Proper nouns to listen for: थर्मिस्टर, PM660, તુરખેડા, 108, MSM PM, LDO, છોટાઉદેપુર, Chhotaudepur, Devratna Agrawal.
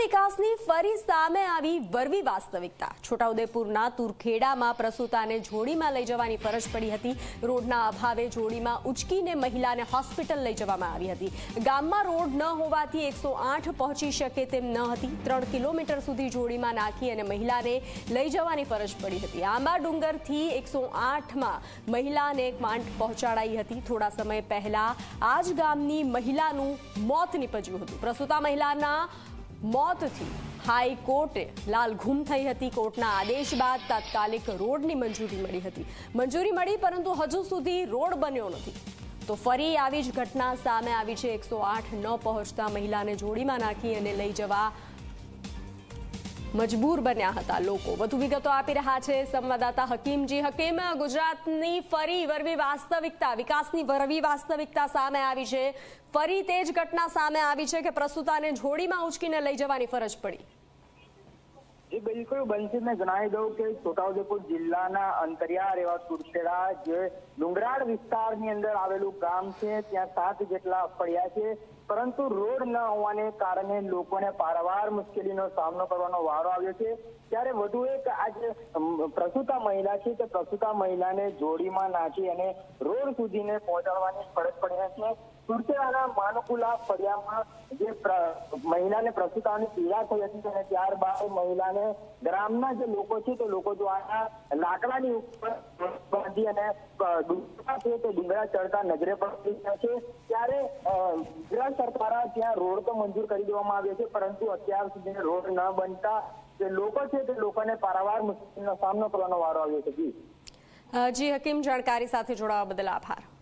વિકાસની ફરી સામે આવી વરવી વાસ્તવિકતા। છોટાઉદેપુરના તુરખેડામાં પ્રસૂતાને જોડીમાં લઈ જવાની ફરજ પડી હતી। રોડના અભાવે જોડીમાં ઉચકીને મહિલાને હોસ્પિટલ લઈ જવામાં આવી હતી। ગામમાં રોડ ન હોવાથી 108 પહોંચી શકે તેમ ન હતી। 3 કિલોમીટર સુધી જોડીમાં નાખી અને મહિલાને લઈ જવાની ફરજ પડી હતી। આંબા ડુંગરથી 108માં મહિલાને માંડ પહોંચાડાઈ હતી। થોડા સમય પહેલા આ જ ગામની મહિલાનું મોત નીપજ્યું હતું। પ્રસૂતા મહિલાના मौत थी। हाई कोर्टे लालघूम थई हती। कोर्टना आदेश बाद तात्कालिक रोडनी मंजूरी मिली परंतु हजू सुधी रोड बन्यो नथी। तो फरी आवी ज घटना सामे आवी छे। 108 न पहोंचता महिलाने जोडीमां नाखी अने लई जवा मजबूर बन्या हता लोको। वधु विगतो आपी रह्या छे संवाददाता हकीमजी। हकीम, गुजरातनी फरी वरवी वास्तविकता, विकासनी वरवी वास्तविकता सामे आवी छे। फरी तेज घटना सामे आवी छे के प्रसूताने झोळीमां उचकीने लई जवानी फरज पडी। जी बिल्कुल, बंसी मैं जणावी दऊं के छोटाउदेपुर जिल्लाना अंतरियाळ एवा तुरखेड़ा जे डुंगराळ विस्तारनी अंदर आवेलुं गाम छे। त्यां 7 जेटला फळिया छे, परंतु रोड न होवाने कारणे लोकोने पारवार मुश्केलीनो सामनो करवानो वारो आव्यो छे। त्यारे वधु एक आज प्रसूता महिला छे ते प्रसूता महिलाने जोडीमां नाखी अने रोड सुधीने पहोंचाडवानी फरज पडी छे। तुरखेडाना मानुकुला फळियामां जे महिलाने प्रसूताने पीड़ा थई हती अने त्यारबाद महिलाने ग्रामना जे लोको छे ते लोको द्वारा लाकडानी उपर बांधी अने डुंगरा छे ते डुंगरा चढ़ता नजरे पड़ी रह्या छे। त्यारे गुजरात सरकारे त्यां रोड तो मंजूर करी देवामां आव्यो छे, परंतु अत्यार सुधी रोड न बनता जे लोको छे ते लोकोने पारावार मुश्केलीनो सामनो करवानो वारो आव्यो छे। जी हकीम, जानकारी साथे जोड़वा बदल आभार।